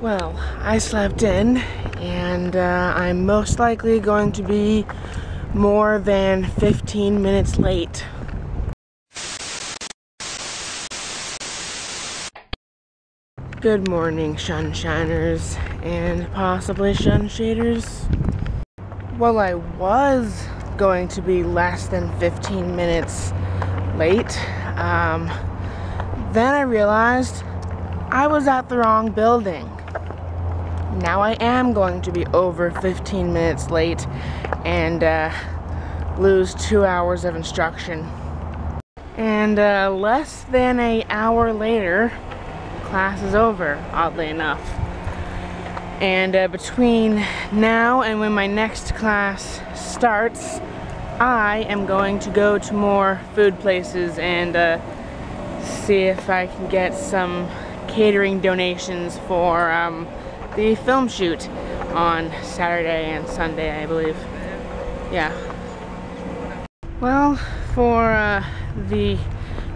Well, I slept in, and I'm most likely going to be more than 15 minutes late. Good morning, ShunShiners, and possibly ShunShaters. Well, I was going to be less than 15 minutes late. Then I realized I was at the wrong building. Now I am going to be over 15 minutes late and lose 2 hours of instruction. And less than an hour later, class is over, oddly enough. And between now and when my next class starts, I am going to go to more food places and see if I can get some catering donations for the film shoot on Saturday and Sunday, I believe. Yeah. Well, for the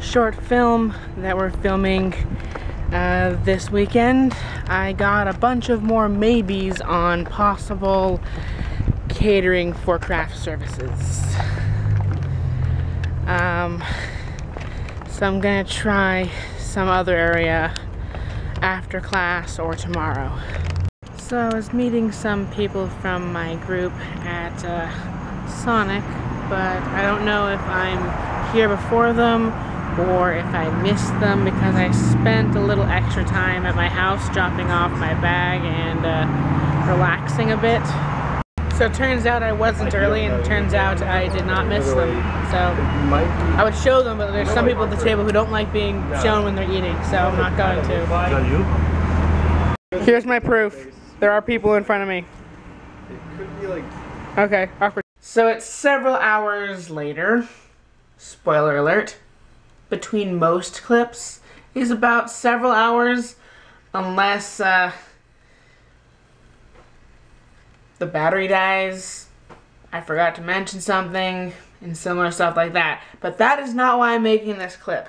short film that we're filming this weekend, I got a bunch of more maybes on possible catering for craft services. So I'm gonna try some other area after class or tomorrow. So I was meeting some people from my group at Sonic, but I don't know if I'm here before them or if I missed them because I spent a little extra time at my house dropping off my bag and relaxing a bit. So it turns out I wasn't early, and it turns out I did not miss them. So I would show them, but there's some people at the table who don't like being shown when they're eating, so I'm not going to. Here's my proof. There are people in front of me. Okay, awkward. So it's several hours later. Spoiler alert. Between most clips is about several hours, unless the battery dies, I forgot to mention something, and similar stuff like that. But that is not why I'm making this clip.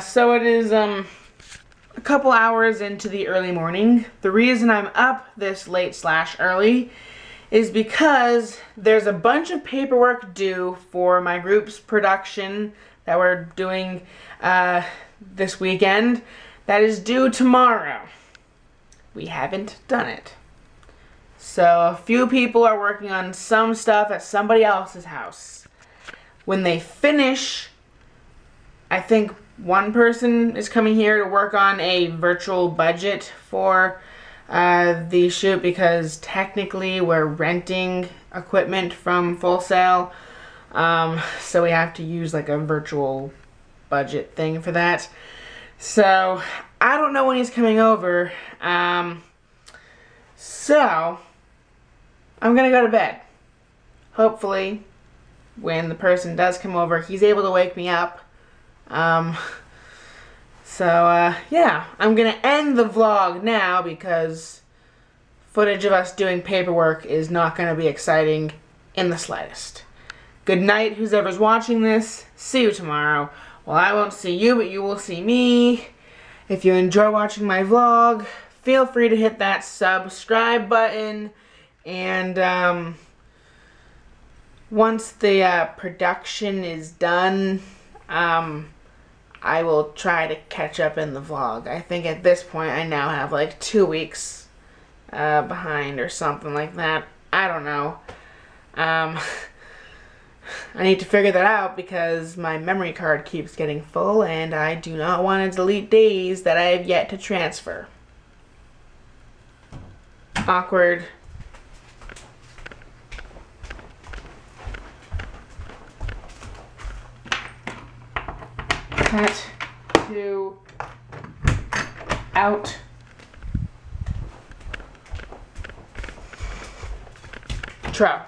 So it is a couple hours into the early morning. The reason I'm up this late slash early is because there's a bunch of paperwork due for my group's production that we're doing this weekend that is due tomorrow. We haven't done it. So a few people are working on some stuff at somebody else's house. When they finish, I think one person is coming here to work on a virtual budget for the shoot, because technically we're renting equipment from Full Sail, so we have to use like a virtual budget thing for that. So I don't know when he's coming over, so I'm gonna go to bed. Hopefully when the person does come over, he's able to wake me up. Yeah, I'm gonna end the vlog now because footage of us doing paperwork is not gonna be exciting in the slightest. Good night, whoever's watching this. See you tomorrow. Well, I won't see you, but you will see me. If you enjoy watching my vlog, feel free to hit that subscribe button. And once the production is done, I will try to catch up in the vlog. I think at this point I now have like 2 weeks behind or something like that. I don't know. I need to figure that out because my memory card keeps getting full and I do not want to delete days that I have yet to transfer. Awkward. Cut to out. Try.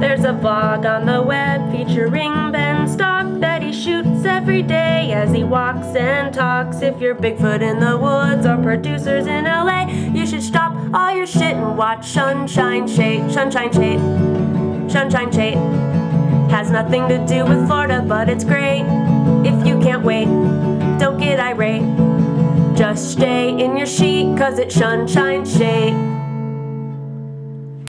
There's a vlog on the web featuring Ben Stock that he shoots every day as he walks and talks. If you're Bigfoot in the woods or producers in LA, you should stop all your shit and watch SHunShineSHate. SHunShineSHate. SHunShineSHate. Has nothing to do with Florida, but it's great if you can't wait. don't get irate. Just stay in your sheet, cause it's shun, shine, shate.